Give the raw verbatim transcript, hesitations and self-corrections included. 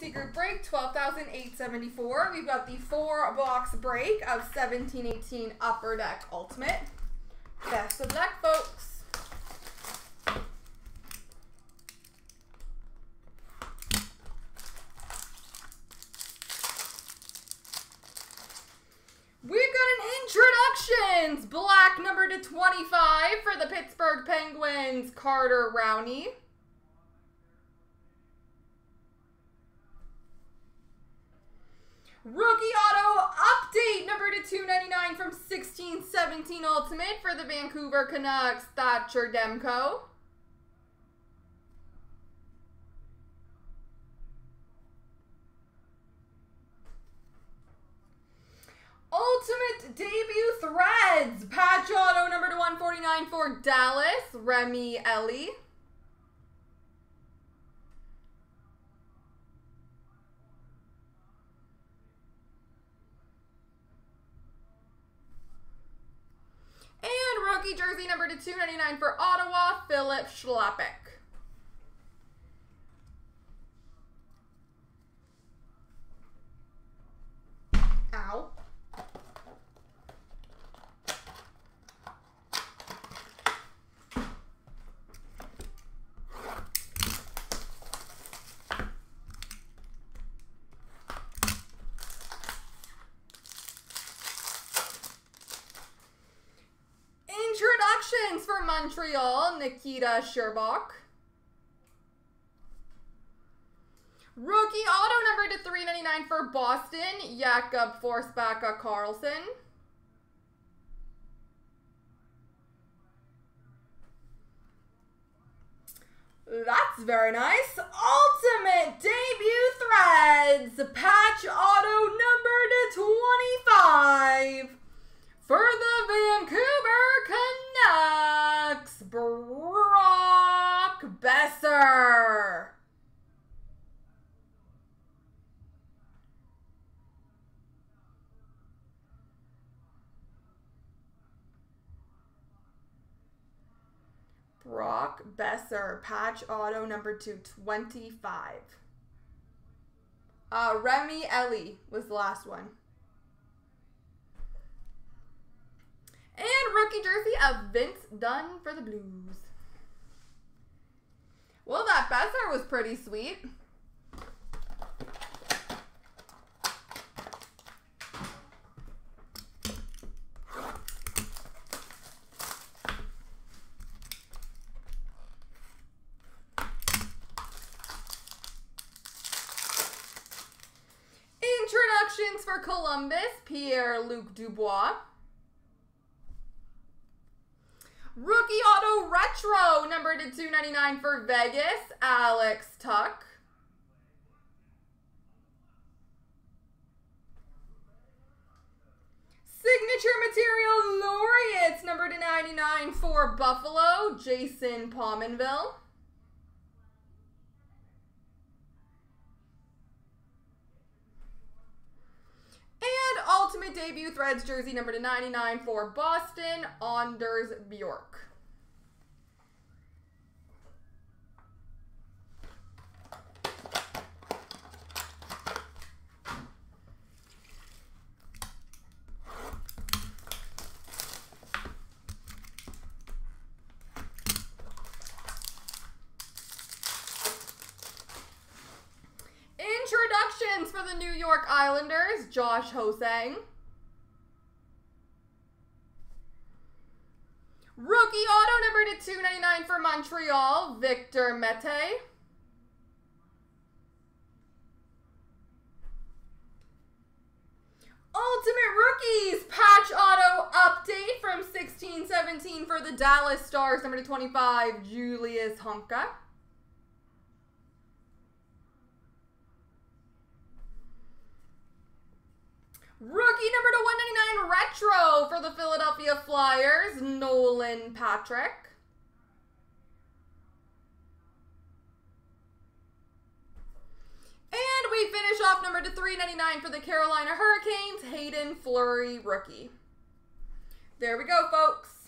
Fantasy Group break, twelve thousand eight hundred seventy-four. We've got the four box break of seventeen eighteen Upper Deck Ultimate. Best of luck, folks. Black number to twenty-five for the Pittsburgh Penguins, Carter Rowney. Rookie auto update number to two ninety-nine from sixteen seventeen Ultimate for the Vancouver Canucks, Thatcher Demko. Ultimate debut threads. Patch auto number to one forty-nine for Dallas, Remy Ellie. And rookie jersey number to two ninety-nine for Ottawa, Philip Schlappik. Ow. For Montreal, Nikita Sherbak. Rookie auto number to three ninety-nine for Boston, Jakob Forsbacka Carlsson. That's very nice. Ultimate debut threads. Patch auto number to twenty-five for the Vancouver Canucks, Brock Besser. Brock Besser, patch auto number two twenty-five. Uh, Remy Ellie was the last one. And rookie jersey of Vince Dunn for the Blues. Well, that Besser was pretty sweet. Introductions for Columbus, Pierre-Luc Dubois. Rookie auto retro number to two ninety-nine for Vegas, Alex Tuck. Signature material laureates number to ninety-nine for Buffalo, Jason Pominville. And ultimate debut threads jersey number to ninety-nine for Boston, Anders Bjork. Introductions for the New York Islanders, Josh Hosang. Rookie auto number to two ninety-nine for Montreal, Victor Mete. Ultimate rookies patch auto update from sixteen seventeen for the Dallas Stars, number to twenty-five, Julius Honka. Rookie number to one ninety-nine retro for the Philadelphia Flyers, Nolan Patrick. And we finish off number to three ninety-nine for the Carolina Hurricanes, Hayden Fleury rookie. There we go, folks.